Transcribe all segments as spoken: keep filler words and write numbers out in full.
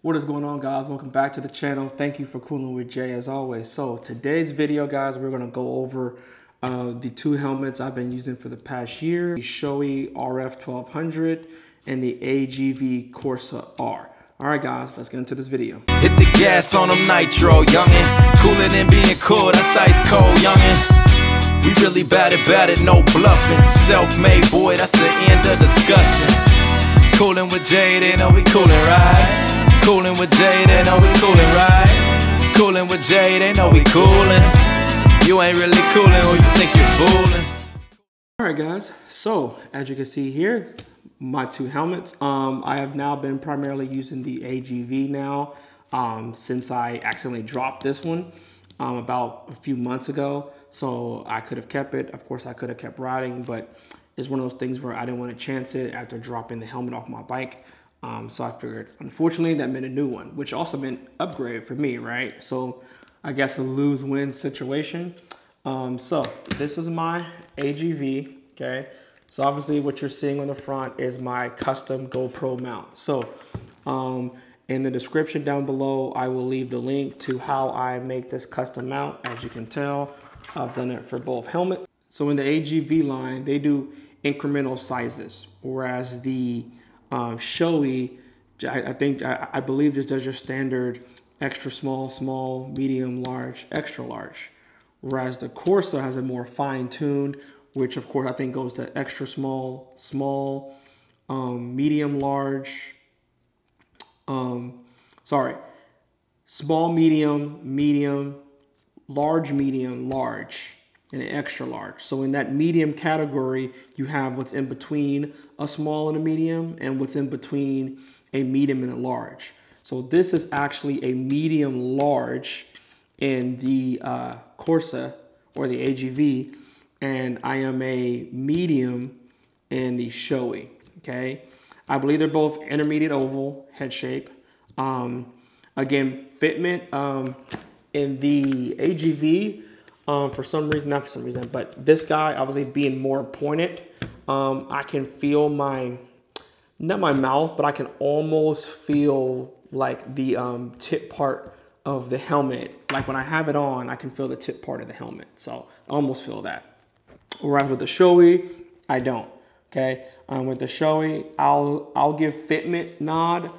What is going on, guys? Welcome back to the channel. Thank you for cooling with Jay as always. So today's video, guys, we're going to go over uh, the two helmets I've been using for the past year, the Shoei R F twelve hundred and the A G V Corsa R. All right, guys, let's get into this video. Hit the gas on them nitro, youngin'. Cooler than being cool, that's ice cold, youngin'. We really bad at bad at no bluffing. Self-made boy, that's the end of discussion. Cooling with Jay, they know we coolin', right? Coolin' with Jay, they know we coolin', right? Coolin' with Jay, they know we coolin'. You ain't really coolin' or you think you're foolin'. Alright, guys, so as you can see here, my two helmets. Um, I have now been primarily using the A G V now um, since I accidentally dropped this one um, about a few months ago. So I could have kept it. Of course, I could have kept riding, but it's one of those things where I didn't want to chance it after dropping the helmet off my bike. Um, so I figured, unfortunately, that meant a new one, which also meant upgrade for me, right? So I guess a lose-win situation. Um, so this is my A G V, okay? So obviously what you're seeing on the front is my custom GoPro mount. So um, in the description down below, I will leave the link to how I make this custom mount. As you can tell, I've done it for both helmets. So in the A G V line, they do incremental sizes, whereas the Um, Shoei, I, I think, I, I believe just does your standard extra small, small, medium, large, extra large. Whereas the Corsa has a more fine tuned, which of course I think goes to extra small, small, um, medium, large, um, sorry, small, medium, medium, large, medium, large, and an extra large. So in that medium category, you have what's in between a small and a medium and what's in between a medium and a large. So this is actually a medium large in the uh, Corsa or the A G V, and I am a medium in the Shoei, okay? I believe they're both intermediate oval head shape. Um, again, fitment um, in the A G V, Um, for some reason, not for some reason, but this guy, obviously being more pointed, um, I can feel my, not my mouth, but I can almost feel like the um, tip part of the helmet. Like when I have it on, I can feel the tip part of the helmet. So I almost feel that. Whereas with the Shoei, I don't, okay? Um, with the Shoei, I'll, I'll give fitment nod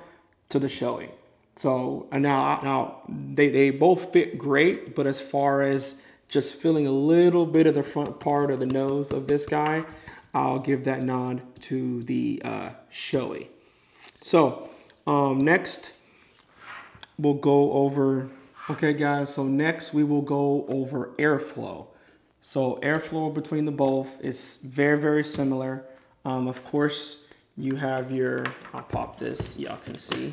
to the Shoei. So and now, now they, they both fit great, but as far as just feeling a little bit of the front part of the nose of this guy, I'll give that nod to the uh, Shoei. So um, next we'll go over, okay guys, so next we will go over airflow. So airflow between the both is very, very similar. Um, of course, you have your, I'll pop this, y'all can see.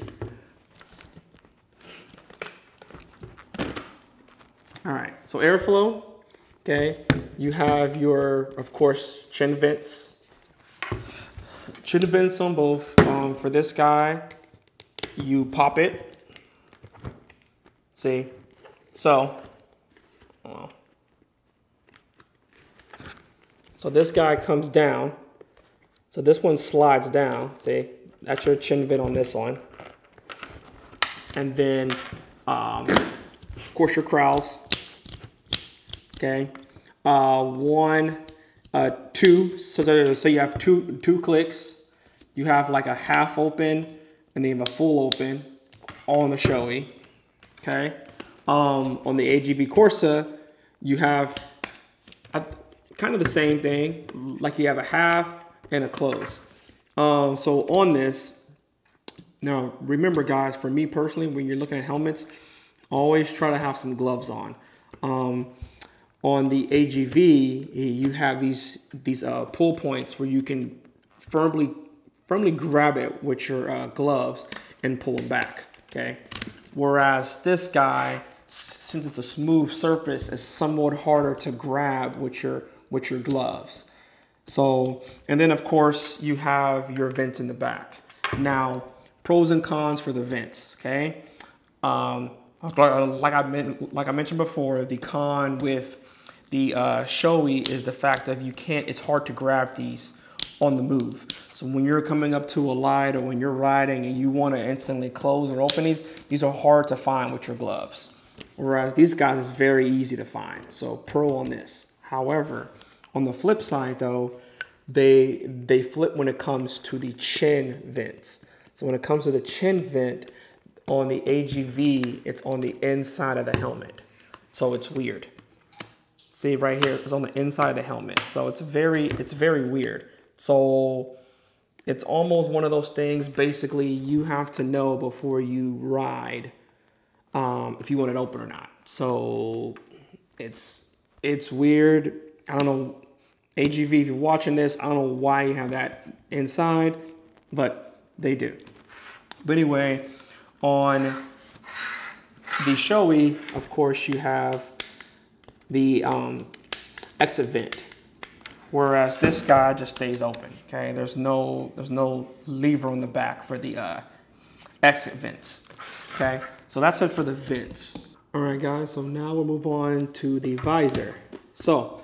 All right, so airflow, okay? You have your, of course, chin vents. Chin vents on both. Um, for this guy, you pop it. See? So, oh. So this guy comes down. So this one slides down, see? That's your chin vent on this one. And then, um, of course, your crowls. Okay, uh, one, uh, two, so, so you have two, two clicks. You have like a half open and then you have a full open on the Shoei, okay? Um, on the A G V Corsa, you have a, kind of the same thing, like you have a half and a close. Um, so on this, now remember guys, for me personally, when you're looking at helmets, always try to have some gloves on. Um, On the A G V, you have these these uh, pull points where you can firmly firmly grab it with your uh, gloves and pull them back. Okay, whereas this guy, since it's a smooth surface, is somewhat harder to grab with your with your gloves. So, and then of course you have your vents in the back. Now, pros and cons for the vents. Okay, um, like I meant, like I mentioned before, the con with the uh, Shoei is the fact that you can't, it's hard to grab these on the move. So when you're coming up to a light or when you're riding and you want to instantly close or open these, these are hard to find with your gloves. Whereas these guys is very easy to find. So pro on this. However, on the flip side though, they, they flip when it comes to the chin vents. So when it comes to the chin vent on the A G V, it's on the inside of the helmet. So it's weird. See right here, it's on the inside of the helmet. So it's very, it's very weird. So it's almost one of those things, basically you have to know before you ride um, if you want it open or not. So it's, it's weird. I don't know, A G V, if you're watching this, I don't know why you have that inside, but they do. But anyway, on the Shoei, of course, you have the um, exit vent, whereas this guy just stays open. Okay, there's no there's no lever on the back for the uh, exit vents. Okay, so that's it for the vents. All right, guys. So now we'll move on to the visor. So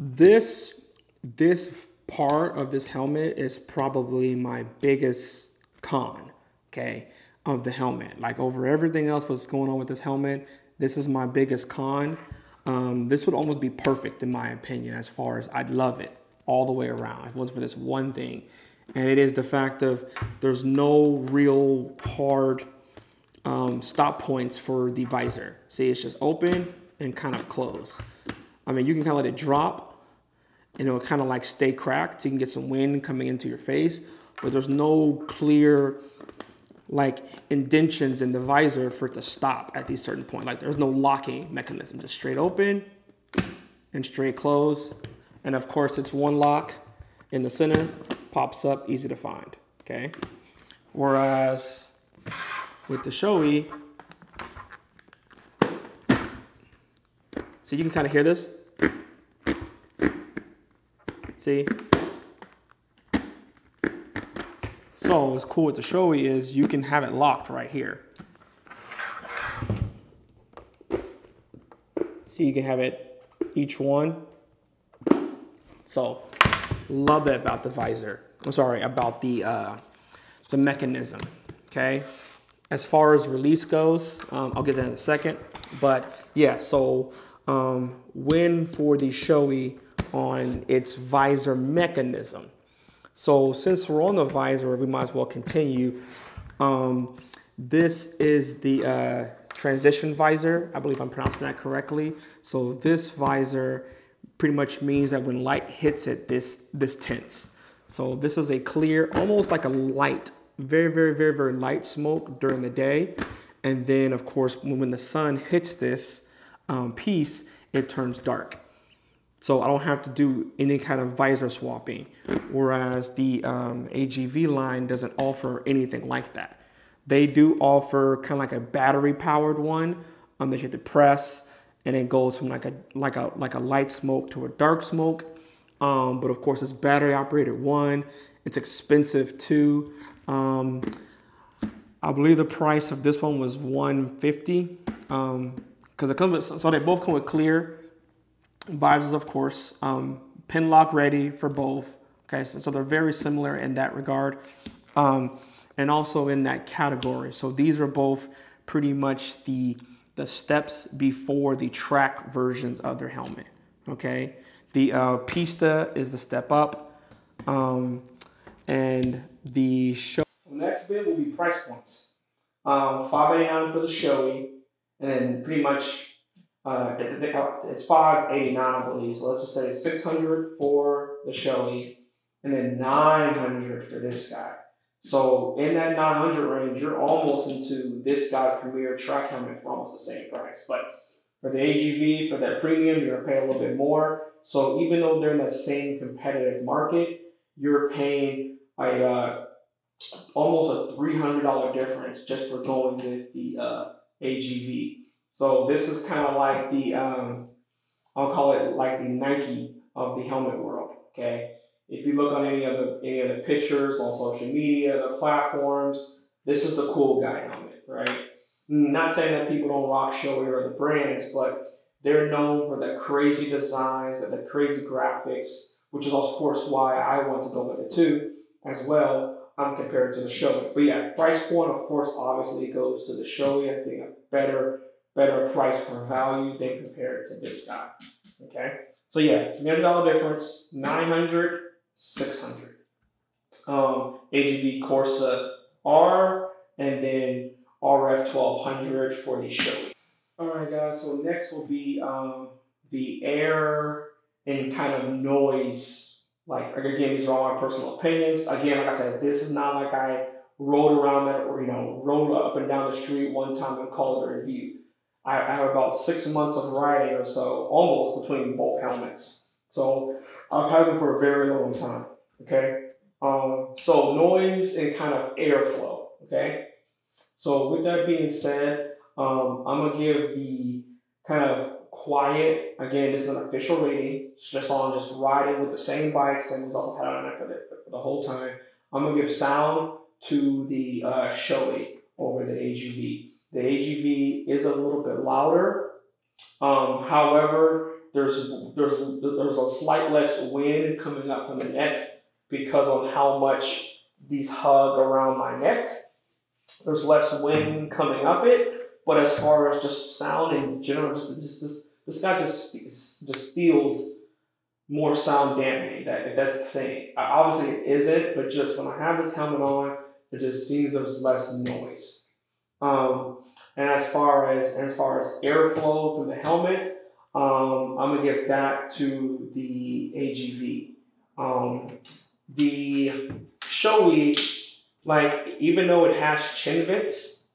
this this part of this helmet is probably my biggest con. Okay, of the helmet, like over everything else, what's going on with this helmet, this is my biggest con. Um, this would almost be perfect in my opinion, as far as I'd love it all the way around if it was for this one thing. And it is the fact of there's no real hard um, stop points for the visor. See, it's just open and kind of close. I mean, you can kind of let it drop and it'll kind of like stay cracked. So you can get some wind coming into your face, but there's no clear like indentions in the visor for it to stop at these certain point. Like there's no locking mechanism, just straight open and straight close. And of course it's one lock in the center, pops up, easy to find, okay? Whereas with the Shoei, see, you can kind of hear this. See? So what's cool with the Shoei is you can have it locked right here. See, you can have it each one. So love that about the visor. I'm sorry, about the uh, the mechanism. Okay. As far as release goes, um, I'll get that in a second. But yeah, so um, win for the Shoei on its visor mechanism. So since we're on the visor, we might as well continue. Um, this is the uh, transition visor. I believe I'm pronouncing that correctly. So this visor pretty much means that when light hits it, this, this tints. So this is a clear, almost like a light, very, very, very, very light smoke during the day. And then of course, when the sun hits this um, piece, it turns dark. So I don't have to do any kind of visor swapping, whereas the um, A G V line doesn't offer anything like that. They do offer kind of like a battery powered one um, that you have to press and it goes from like a, like a, like a light smoke to a dark smoke. Um, but of course it's battery operated one, it's expensive too. Um, I believe the price of this one was one fifty, um, cause it comes with, so they both come with clear visors, of course, um, pin lock ready for both. Okay, so, so they're very similar in that regard, um, and also in that category. So these are both pretty much the the steps before the track versions of their helmet. Okay, the uh, Pista is the step up, um, and the Shoei. Next bit will be price points. Um, five eighty-nine for the Shoei, and pretty much. Uh, it's five eighty-nine, I believe. So let's just say six hundred for the Shoei and then nine hundred for this guy. So in that nine hundred range, you're almost into this guy's premier track helmet for almost the same price. But for the A G V, for that premium, you're gonna pay a little bit more. So even though they're in that same competitive market, you're paying a uh, almost a three hundred dollar difference just for going with the uh, A G V. So this is kind of like the, um, I'll call it like the Nike of the helmet world, okay? If you look on any of the, any of the pictures on social media, the platforms, this is the cool guy helmet, right? Not saying that people don't rock Shoei or the brands, but they're known for the crazy designs, the crazy graphics, which is of course why I wanted to go with it too, as well, um, compared to the Shoei. But yeah, price point, of course, obviously goes to the Shoei. I think a better, better price for value than compared to this guy, okay? So yeah, three hundred dollar difference, nine hundred, six hundred. Um, A G V Corsa R, and then R F twelve hundred for the Shoei. Alright guys, so next will be um, the air and kind of noise. Like, again, these are all my personal opinions. Again, like I said, this is not like I rode around that or, you know, rode up and down the street one time and called it a review. I, I have about six months of riding or so, almost, between both helmets. So I've had them for a very long time, okay? Um, so noise and kind of airflow, okay? So with that being said, um, I'm gonna give the kind of quiet, again, it's an official rating, it's just on just riding with the same bike, same results I've had on it for the, for the whole time. I'm gonna give sound to the uh, Shoei over the A G V. The A G V is a little bit louder. Um, however, there's, there's, there's a slight less wind coming up from the neck because on how much these hug around my neck. There's less wind coming up it, but as far as just sound in general, just, just, just, this guy just, just feels more sound dampening, that, if that's the thing. Obviously it isn't, but just when I have this helmet on, it just seems there's less noise. Um, and as far as, as far as airflow through the helmet, um, I'm gonna give that to the A G V. Um, the Shoei, like, even though it has chin vents,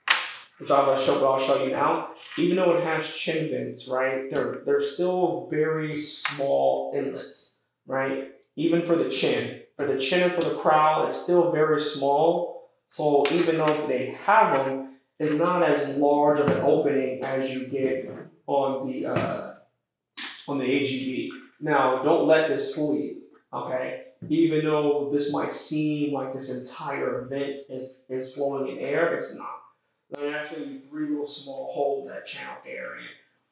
which I'll show, but I'll show you now, even though it has chin vents, right, they're, they're still very small inlets, right? Even for the chin, for the chin and for the crowl, it's still very small. So even though they have them, it's not as large of an opening as you get on the uh, on the A G V. Now, don't let this fool you, okay? Even though this might seem like this entire vent is, is flowing in air, it's not. There are actually three little small holes that channel air in.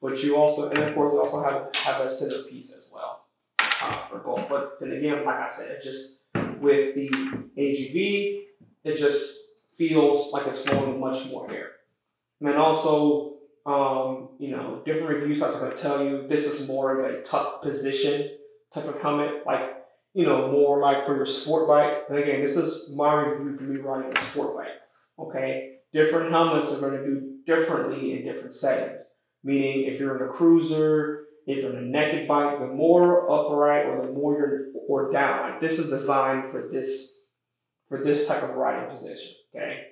But you also, and of course, you also have, have a centerpiece as well uh, for both. But then again, like I said, it just, with the A G V, it just feels like it's flowing much more air. And then also, um, you know, different review sites are going to tell you this is more of a tuck position type of helmet, like, you know, more like for your sport bike. And again, this is my review for me riding a sport bike, okay? Different helmets are going to do differently in different settings, meaning if you're in a cruiser, if you're in a naked bike, the more upright or the more you're or down, like, this is designed for this, for this type of riding position. Okay,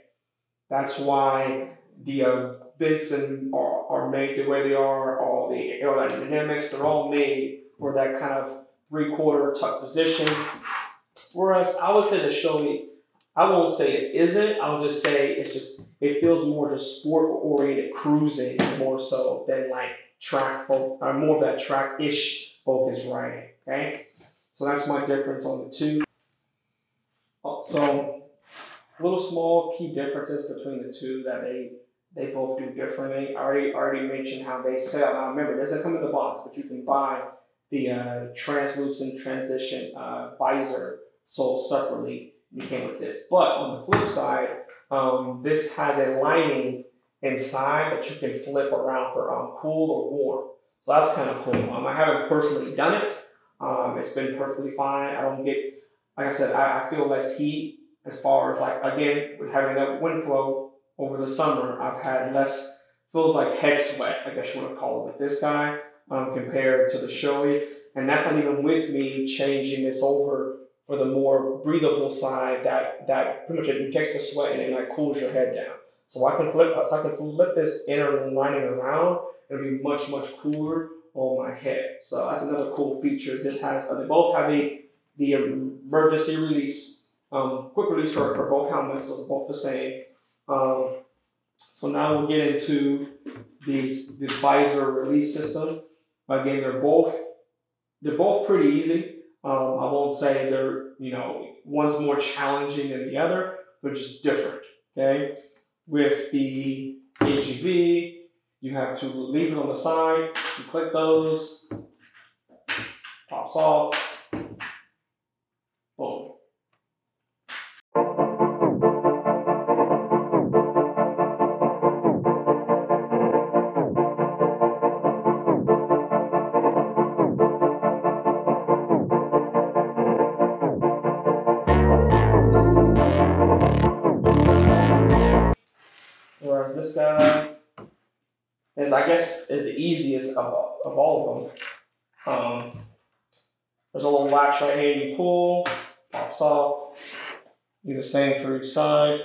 that's why the uh, vents and are, are made the way they are, all the aerodynamics, they're all made for that kind of three-quarter tuck position. Whereas I would say the Shoei, I won't say it isn't, I would just say it's just, it feels more just sport-oriented cruising more so than like track, fo or more of that track-ish focus riding, okay? So that's my difference on the two. Oh, so, little small key differences between the two that they they both do differently. I already already mentioned how they sell. Now remember, it doesn't come in the box, but you can buy the uh, translucent transition uh, visor sold separately. You came with this. But on the flip side, um, this has a lining inside that you can flip around for um, cool or warm. So that's kind of cool. Um, I haven't personally done it. Um, it's been perfectly fine. I don't get, like I said, I, I feel less heat. As far as like, again, with having that wind flow over the summer, I've had less, feels like head sweat, I guess you want to call it, with this guy um, compared to the Shoei. And that's not even with me changing this over for the more breathable side that, that pretty much it takes the sweat and it like cools your head down. So I can flip, so I can flip this inner lining around and it'll be much, much cooler on my head. So that's another cool feature. This has, they both have a, the emergency release. Um, quick release for, for both helmets, so they're both the same. Um, so now we'll get into these, the visor release system. Again, they're both they're both pretty easy. Um, I won't say they're, you know, one's more challenging than the other, but just different. Okay, with the A G V, you have to leave it on the side. You click those, pops off, Whereas this guy is, I guess, is the easiest of, of all of them. Um, there's a little latch right here you pull, pops off. Do the same for each side.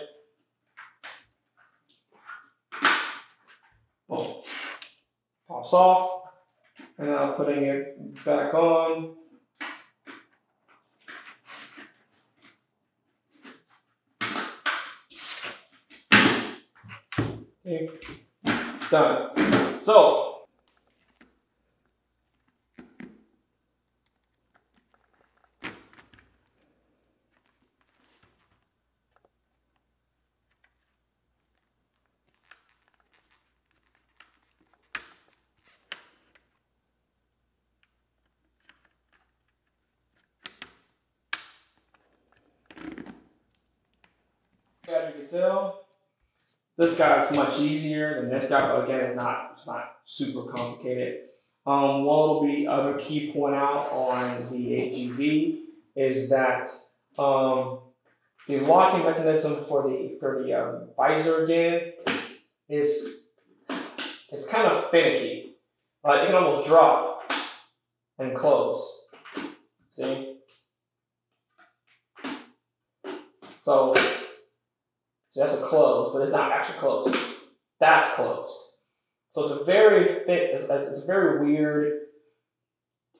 Boom. Pops off. And now putting it back on. Okay. Done. So, as you can tell, this guy is much easier than this guy, but again, it's not, it's not super complicated. Um, one will be other key point out on the A G V is that um, the locking mechanism for the for the um, visor again is it's kind of finicky. Like, it can almost drop and close. See? So. So that's a close, but it's not actually closed. That's closed. So it's a very fit, it's, it's very weird.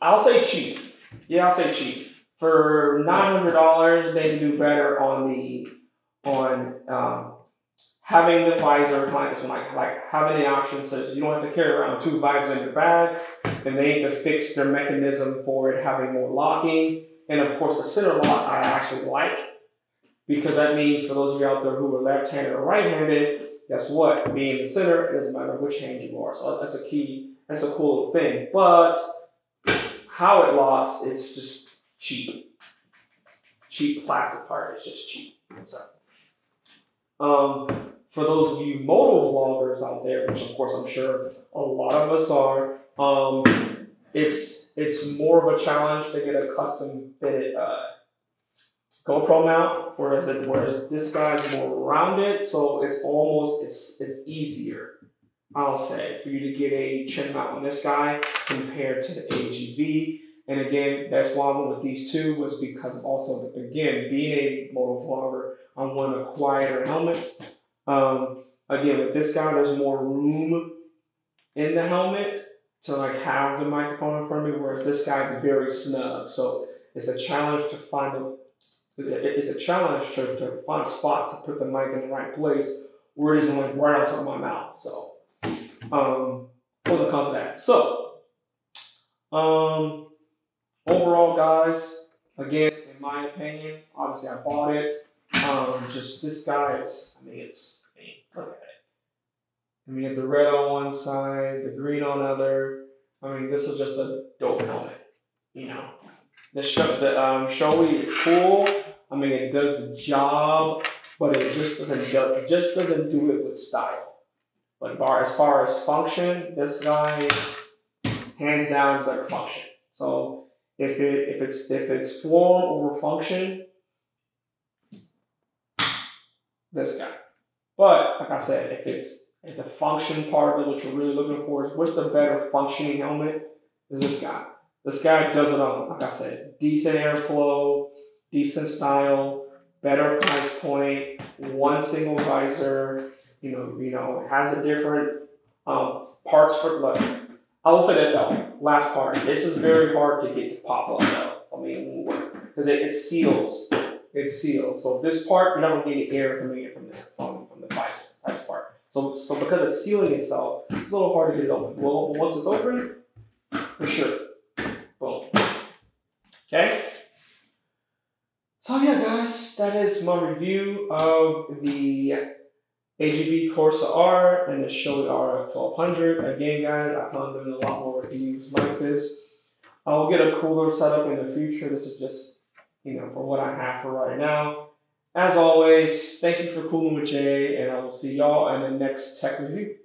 I'll say cheap. Yeah, I'll say cheap. For nine hundred dollars, they can do better on the on um, having the visor, like, like, like having the option so you don't have to carry around two visors in your bag, and they need to fix their mechanism for it having more locking. And of course, the center lock I actually like. Because that means for those of you out there who are left-handed or right-handed, guess what? Being in the center, it doesn't matter which hand you are. So that's a key, that's a cool thing. But how it locks, it's just cheap. Cheap plastic part, it's just cheap. So, um, for those of you moto vloggers out there, which of course I'm sure a lot of us are, um, it's, it's more of a challenge to get a custom fitted uh, GoPro mount, whereas, it, whereas this guy's more rounded, so it's almost, it's, it's easier, I'll say, for you to get a chin mount on this guy compared to the A G V. And again, that's why I went with these two, was because also, again, being a moto vlogger, I want a quieter helmet. Um, again, with this guy, there's more room in the helmet to like have the microphone in front of me, whereas this guy's very snug, so it's a challenge to find a It's a challenge to, to find a spot to put the mic in the right place where it isn't like right on top of my mouth. So, um, we'll come to that. So, um, overall, guys, again, in my opinion, obviously I bought it. Um, just this guy is, I mean, it's, I mean, look at it. I mean, you have the red on one side, the green on another. I mean, this is just a dope helmet, you know. The, show, the um, Shoei is cool. I mean, it does the job, but it just doesn't do, it just doesn't do it with style. But bar, as far as function, this guy hands down is better function. So if it if it's if it's form over function, this guy. But like I said, if it's if the function part of it, what you're really looking for is what's the better functioning helmet, is this guy. This guy does it all, like I said, decent airflow, decent style, better price point, one single visor, you know, you know, it has a different um, parts for, look, I will say that though, last part, this is very hard to get to pop up though, I mean, because it, it seals, it seals, so this part, you're not going to get air coming in from the, from, from the visor, that's part, so, so because it's sealing itself, it's a little hard to get it open, well, once it's open, for sure. Okay, so yeah guys, that is my review of the A G V Corsa R and the Shoei R F twelve hundred. Again guys, I plan on doing a lot more reviews like this. I'll get a cooler setup in the future. This is just, you know, for what I have for right now. As always, thank you for cooling with Jay, and I will see y'all in the next tech review.